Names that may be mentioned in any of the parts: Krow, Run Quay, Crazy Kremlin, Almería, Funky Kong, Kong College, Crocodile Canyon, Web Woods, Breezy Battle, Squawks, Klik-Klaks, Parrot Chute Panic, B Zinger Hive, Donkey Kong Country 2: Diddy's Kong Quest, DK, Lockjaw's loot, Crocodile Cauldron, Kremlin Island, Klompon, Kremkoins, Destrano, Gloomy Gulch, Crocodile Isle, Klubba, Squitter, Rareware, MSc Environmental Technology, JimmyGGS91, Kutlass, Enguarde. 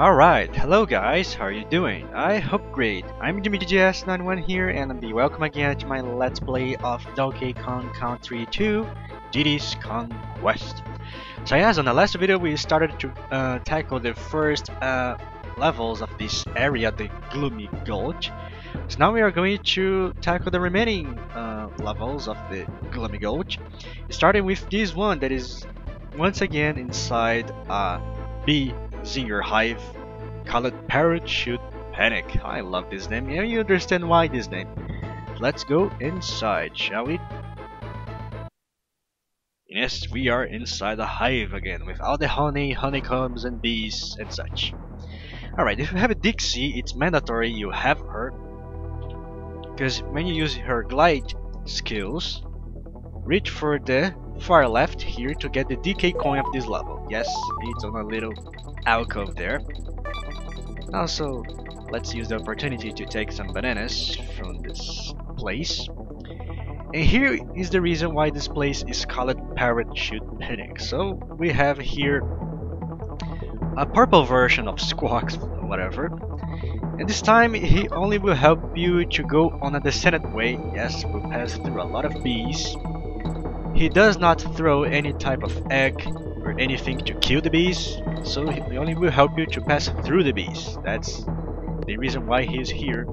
Alright, hello guys, how are you doing? I hope great. I'm JimmyGGS91 here and welcome again to my Let's Play of Donkey Kong Country 2: Diddy's Kong Quest. So yes, on the last video we started to tackle the first levels of this area, the Gloomy Gulch. So now we are going to tackle the remaining levels of the Gloomy Gulch, starting with this one that is once again inside B Zinger Hive, called Parrot Chute Panic. I love this name. Yeah, you understand why this name. Let's go inside, shall we? Yes, we are inside the hive again, with all the honey, honeycombs, and bees and such. Alright, if you have a Dixie, it's mandatory you have her, because when you use her glide skills, reach for the far left here to get the DK coin of this level. Yes, it's on a little alcove there. Also, let's use the opportunity to take some bananas from this place. And here is the reason why this place is called Parrot Chute Panic. So we have here a purple version of Squawks, whatever. And this time he only will help you to go on a descended way. Yes, we pass through a lot of bees. He does not throw any type of egg or anything to kill the bees, so he only will help you to pass through the bees. That's the reason why he's here.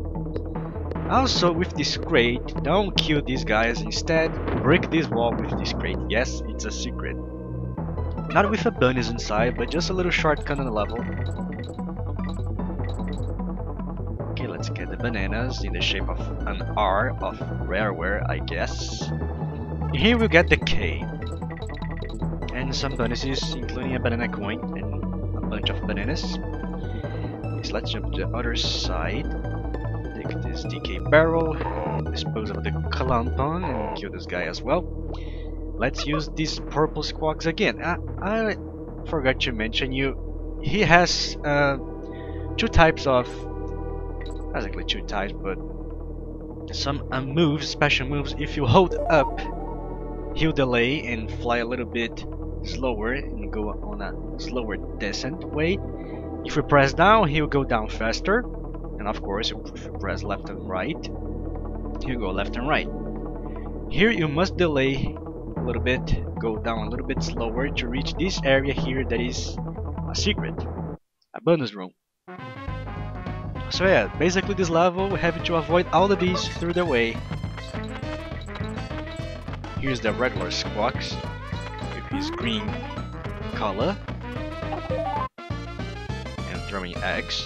Also, with this crate, don't kill these guys, instead break this wall with this crate. Yes, it's a secret. Not with a bonus inside, but just a little shortcut on the level. Okay, let's get the bananas in the shape of an R of Rareware, I guess. Here we get the K and some bonuses, including a banana coin and a bunch of bananas. So let's jump to the other side, take this DK barrel, dispose of the Klompon and kill this guy as well. Let's use these purple Squawks again. I forgot to mention you, he has two types of, basically two types, but some moves, special moves. If you hold up, he'll delay and fly a little bit slower and go on a slower descent way. If you press down, he'll go down faster, and of course if you press left and right, he'll go left and right. Here you must delay a little bit, go down a little bit slower to reach this area here that is a secret, a bonus room. So yeah, basically this level we have to avoid all the bees through the way. Here's the regular Squawks with his green color and throwing eggs.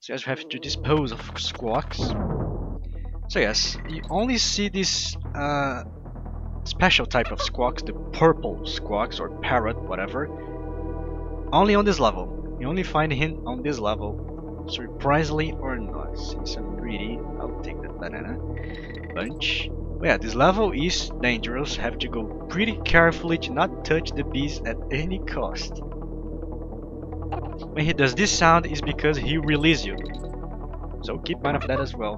So yes, we have to dispose of Squawks. So yes, you only see this special type of Squawks, the purple Squawks or parrot, whatever, only on this level. You only find him on this level, surprisingly or not. Since I'm greedy, I'll take that banana bunch. But yeah, this level is dangerous, have to go pretty carefully to not touch the bees at any cost. When he does this sound is because he releases you, so keep mind of that as well.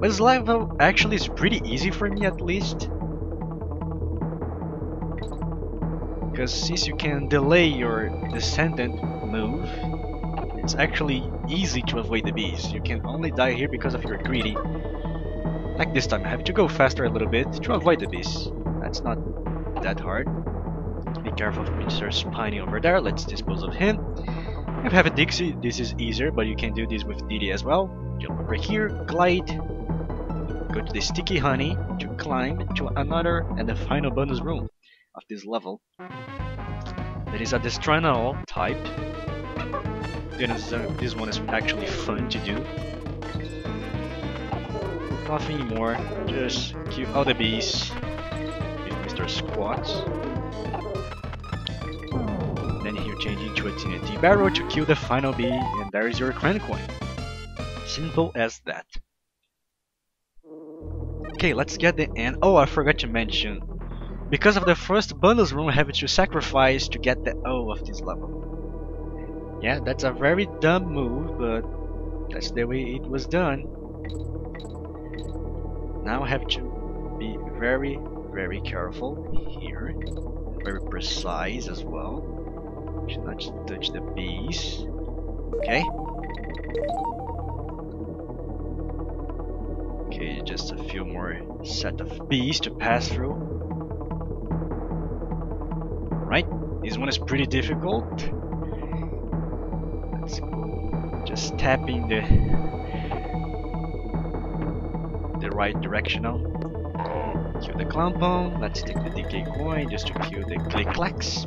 But this level actually is pretty easy for me, at least, because since you can delay your descendant move, it's actually easy to avoid the bees. You can only die here because of your greedy. Like this time, I have to go faster a little bit to avoid the bees. That's not that hard. Be careful of Mr. Spiny over there. Let's dispose of him. If you have a Dixie, this is easier, but you can do this with Diddy as well. Jump over here, glide, go to the sticky honey to climb to another and the final bonus room of this level. There is a Destrano type. This one is actually fun to do. Nothing more, just kill all the bees with Mr. Squawks. Then he'll change into a TNT barrel to kill the final bee, and there is your Kremlin coin. Simple as that. Okay, let's get the end. Oh, I forgot to mention, because of the first bonus room, I have to sacrifice to get the O of this level. Yeah, that's a very dumb move, but that's the way it was done. Now I have to be very, very careful here, very precise as well. Should not touch the bees. Okay. Okay, just a few more set of bees to pass through. Right, this one is pretty difficult. Let's go. Just tapping the right directional. Kill the Klompon. Let's take the decay coin just to kill the Klik-Klaks.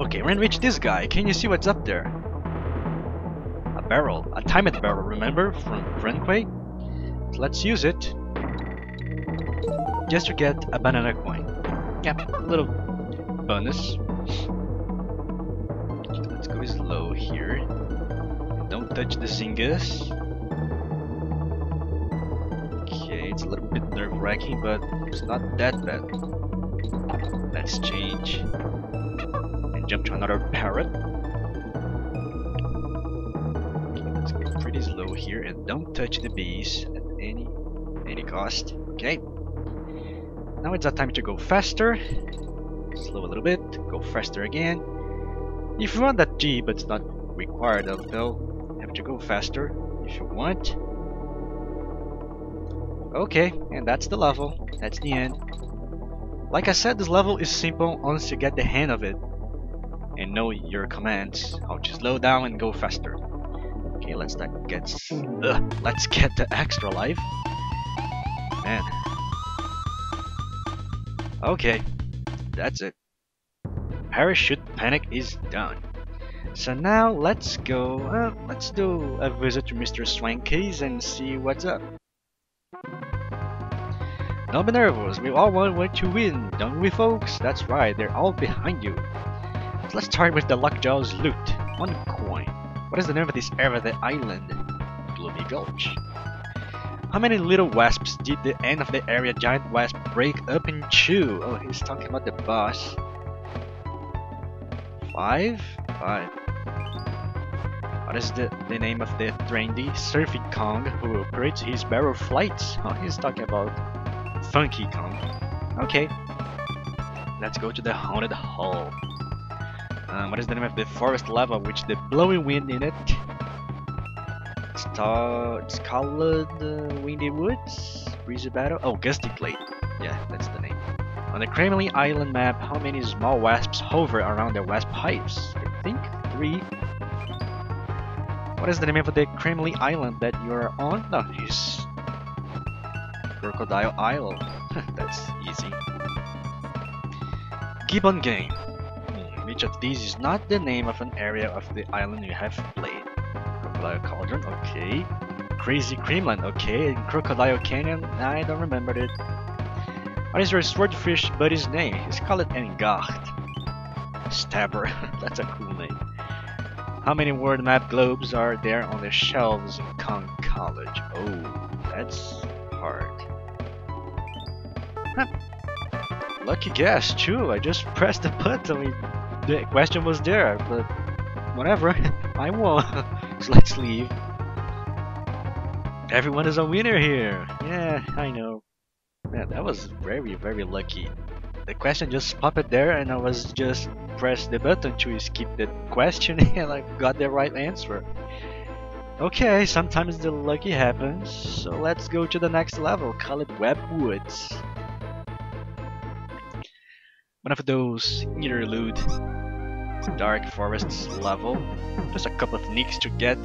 Okay, we're gonna reach this guy. Can you see what's up there? A barrel, a timed barrel, remember, from Run Quay? So let's use it just to get a banana coin. Yep, a little bonus. Let's go slow here. Don't touch the Zingers. Okay, it's a little bit nerve-wracking, but it's not that bad. Let's change and jump to another parrot. Okay, let's go pretty slow here and don't touch the bees at any cost. Okay, now it's a time to go faster. Slow a little bit, go faster again. If you want that G, but it's not required of though, you have to go faster if you want. Okay, and that's the level, that's the end. Like I said, this level is simple once you get the hang of it and know your commands, how to slow down and go faster. Okay, let's get the extra life. Man. Okay, that's it. Parrot Chute Panic is done. So now let's go, let's do a visit to Mr. Swanky's and see what's up. Don't be nervous, we all want to win, don't we folks? That's right, they're all behind you. So let's start with the Lockjaw's loot. 1 coin. What is the name of this area of the island? Gloomy Gulch. How many little wasps did the end of the area giant wasp break up and chew? Oh, he's talking about the boss. 5? 5. What is the name of the trendy surfing Kong who operates his barrel flights? Oh, he's talking about Funky Kong. Okay, let's go to the Haunted Hall. What is the name of the forest lava which the blowing wind in it? It's called Windy Woods? Breezy Battle? Oh, Gusty Clay. Yeah, that's the name. On the Kremlin Island map, how many small wasps hover around the wasp hives? I think 3. What is the name of the Kremlin Island that you are on? No, it's Crocodile Isle. That's easy. Gibbon Game. Which of these is not the name of an area of the island you have played? Crocodile Cauldron, okay. Crazy Kremlin, okay. And Crocodile Canyon, I don't remember it. What is your swordfish buddy's name? He's called Enguarde. Stabber, that's a cool name. How many world map globes are there on the shelves in Kong College? Oh, that's hard. Huh. Lucky guess, too. I just pressed the button. The question was there, but whatever, I won. So let's leave. Everyone is a winner here. Yeah, I know. Man, that was very, very lucky. The question just popped there, and I was just pressed the button to skip the question, and I got the right answer. Okay, sometimes the lucky happens. So let's go to the next level. Call it Web Woods. One of those interlude dark forests level. Just a couple of nicks to get.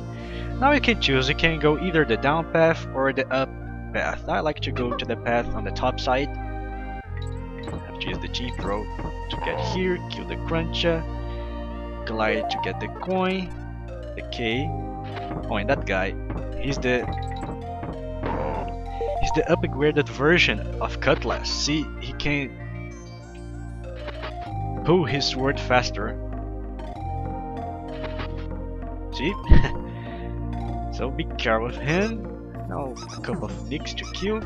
Now you can choose, you can go either the down path or the up path. I like to go to the path on the top side. I have to use the cheap road to get here, kill the Cruncha, glide to get the coin, the K. Oh, and that guy, he's the upgraded version of Kutlass. See, he can pull his sword faster. See? So be careful with him. Now a couple of nicks to kill.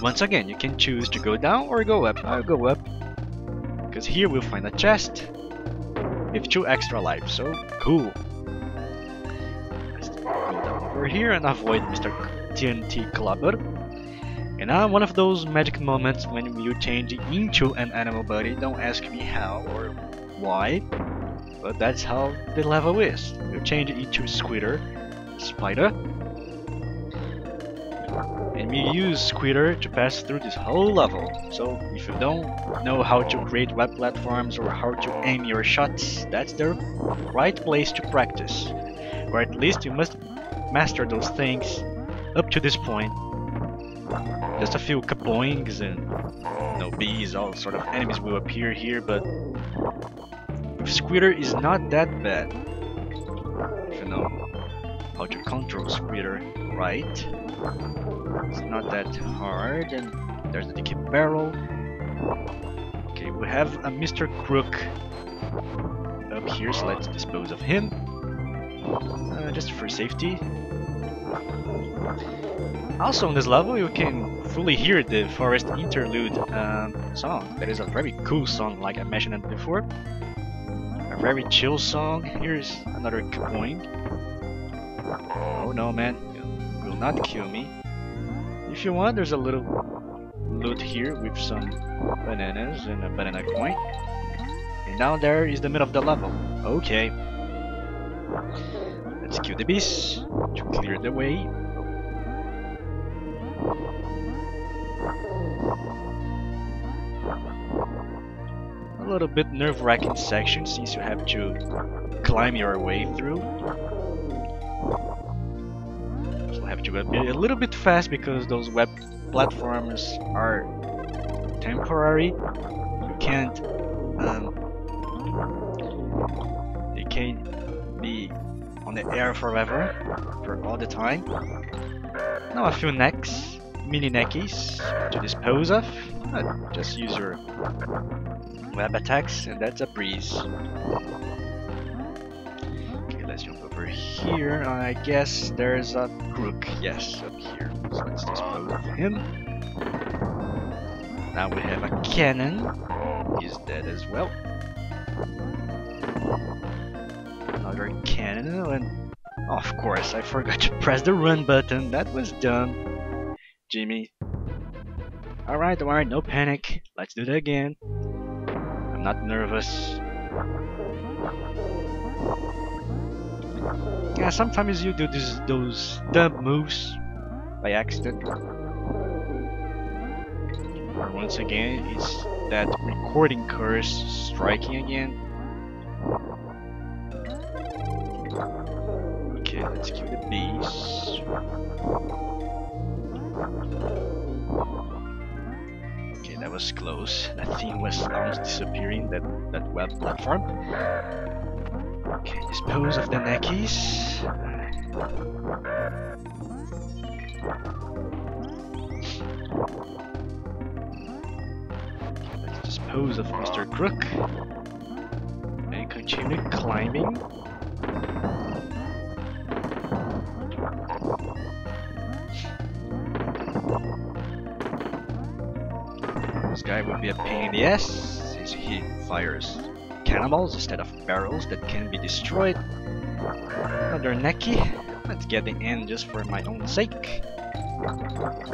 Once again, you can choose to go down or go up. I'll go up, because here we'll find a chest with 2 extra lives. So cool. Let's go down over here and avoid Mr. TNT Klubba. And now one of those magic moments when you change into an animal body. Don't ask me how or why, but that's how the level is. You change it into Squitter, Spider, and you use Squitter to pass through this whole level. So if you don't know how to create web platforms or how to aim your shots, that's the right place to practice. Or at least you must master those things up to this point. Just a few kaboings and, you know, bees, all sort of enemies will appear here, but Squitter is not that bad if you know how to control Squitter right. It's not that hard. And there's the decay barrel. Okay, we have a Mr. Crook up here, so let's dispose of him just for safety. Also on this level you can fully hear the forest interlude song. That is a very cool song, like I mentioned before. A very chill song. Here's another coin. Oh no, man, it will not kill me. If you want, there's a little loot here with some bananas and a banana coin. And down there is the middle of the level. Okay, let's kill the beast to clear the way. A little bit nerve-wracking section since you have to climb your way through. So have to be a little bit fast because those web platforms are temporary. You can't they can't be on the air forever, for all the time. Now a few necks, mini neckies to dispose of. Just use your web attacks and that's a breeze. Okay, let's jump over here. I guess there's a Crook, yes, up here. So let's dispose of him. Now we have a cannon. He's dead as well. Another cannon, and of course I forgot to press the run button. That was dumb, Jimmy. Alright, alright, no panic. Let's do that again. I'm not nervous. Yeah, sometimes you do those dumb moves by accident. And once again, it's that recording curse striking again. Okay, let's kill the bees. Okay, that was close. That thing was almost disappearing, that web platform. Okay, dispose of the neckies. Okay, let's dispose of Mr. Crook and continue climbing. This guy would be a pain in the ass since he fires cannonballs instead of barrels that can be destroyed. Another necky. Let's get the end just for my own sake.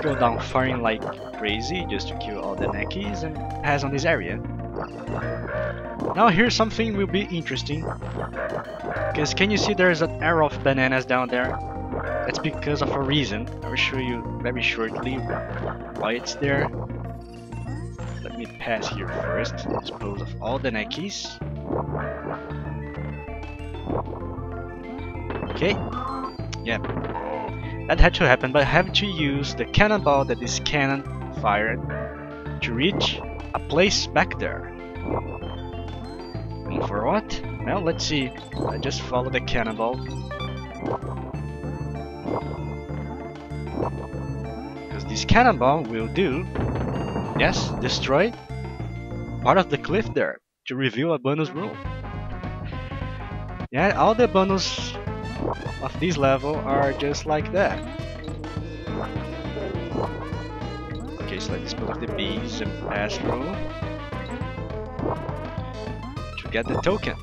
Go down firing like crazy just to kill all the neckies and pass on this area. Now here's something will be interesting. Because can you see there's an arrow of bananas down there? That's because of a reason. I will show you very shortly why it's there. Let me pass here first, dispose of all the neckies. Okay, yeah, that had to happen, but I have to use the cannonball that this cannon fired to reach a place back there. And for what? Well, let's see. I just follow the cannonball, because this cannonball will do, yes, destroy part of the cliff there to reveal a bonus room. Yeah, all the bonus of this level are just like that. Okay, so let's dispose of the bees and pass through to get the token.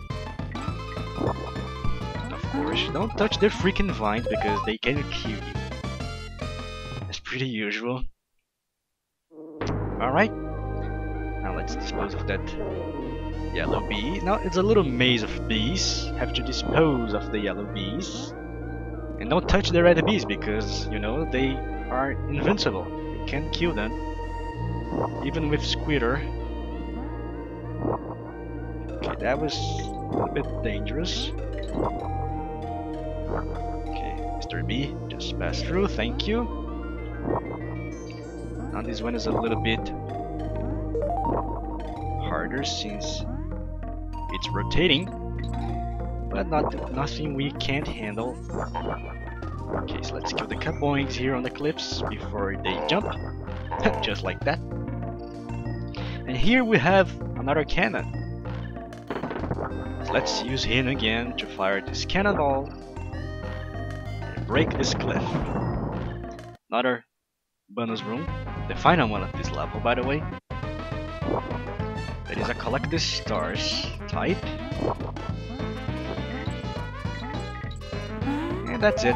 And of course, don't touch the freaking vines because they can kill you. That's pretty usual. Alright, now let's let's dispose of that yellow bee. Now it's a little maze of bees. Have to dispose of the yellow bees. And don't touch the red bees because, you know, they are invincible. You can't kill them. Even with Squitter. Okay, that was a bit dangerous. Okay, Mr. B, just pass through, thank you. Now this one is a little bit harder since it's rotating, but nothing we can't handle. Okay, so let's kill the catboys here on the cliffs before they jump, just like that. And here we have another cannon. So let's use him again to fire this cannonball and break this cliff. Another bonus room, the final one of this level, by the way. That is a collect the stars type. And that's it.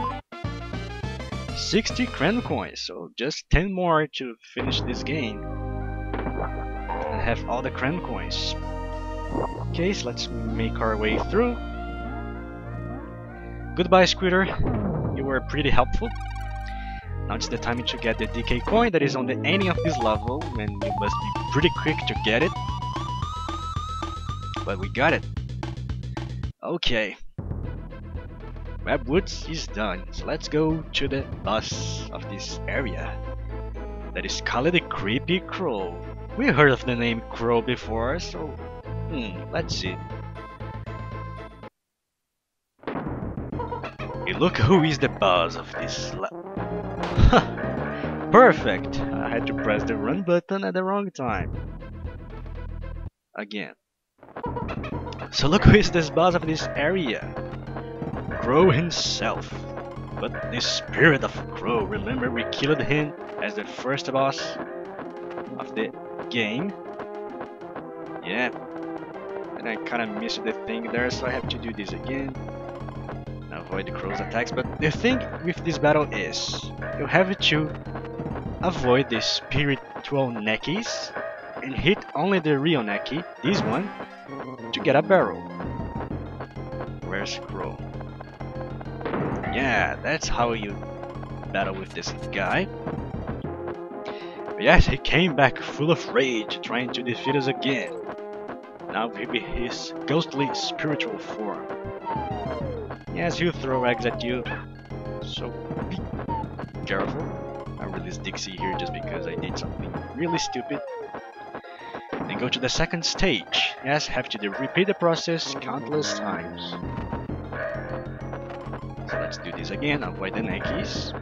60 Kremlin coins, so just 10 more to finish this game and have all the Kremlin coins. Okay, so let's make our way through. Goodbye, Squitter. You were pretty helpful. Now it's the time to get the DK coin that is on the ending of this level, and you must be pretty quick to get it. But we got it. Okay. Web Woods is done. So let's go to the boss of this area. That is called the Creepy Krow. We heard of the name Krow before, so. Let's see. Hey, look who is the boss of this. Perfect! I had to press the run button at the wrong time. Again. So look who is this boss of this area. Krow himself. But the spirit of Krow. Remember we killed him as the first boss of the game. Yeah. I kind of missed the thing there, so I have to do this again. Avoid the Crow's attacks, but the thing with this battle is you have to avoid the spiritual Nekis and hit only the real Neki, this one, to get a barrel. Where's Krow? Yeah, that's how you battle with this guy. But yes, he came back full of rage, trying to defeat us again. Now maybe his ghostly spiritual form. Yes, he'll throw eggs at you, so be careful. I release Dixie here just because I did something really stupid. Then go to the second stage. Yes, have to repeat the process countless times. So let's do this again, avoid the Nekis.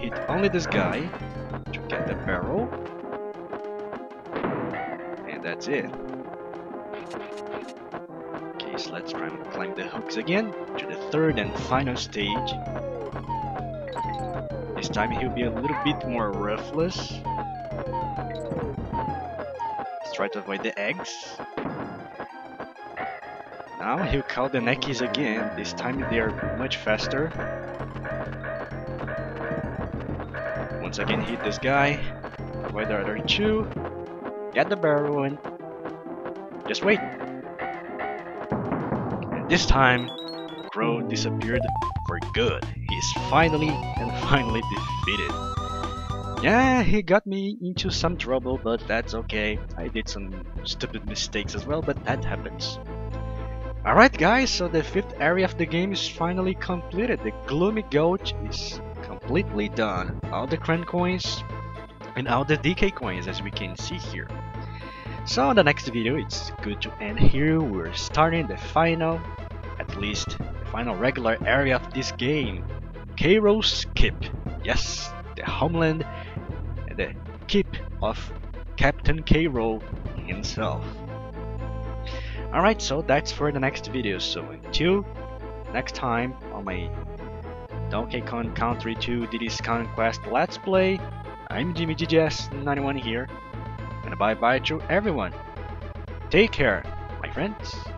Hit only this guy to get the barrel. And that's it. Okay, so let's try and climb the hooks again to the third and final stage. This time he'll be a little bit more ruthless. Let's try to avoid the eggs. Now he'll call the Nekis again. This time they are much faster. Once again, hit this guy. Avoid the other two. Get the barrel and just wait. And this time, Krow disappeared for good. He's finally defeated. Yeah, he got me into some trouble, but that's okay. I did some stupid mistakes as well, but that happens. Alright guys, so the fifth area of the game is finally completed. The Gloomy Gulch is completely done. All the Kremlin coins and all the DK coins, as we can see here. So in the next video, it's good to end here. We're starting the final, at least the final regular area of this game, Krow's Keep. Yes, the homeland, the keep of Captain Krow himself. Alright, so that's for the next video. So until next time on my Donkey Kong Country 2: Diddy's Kong Quest Let's Play, I'm JimmyGGS91 here. And bye bye to everyone. Take care, my friends.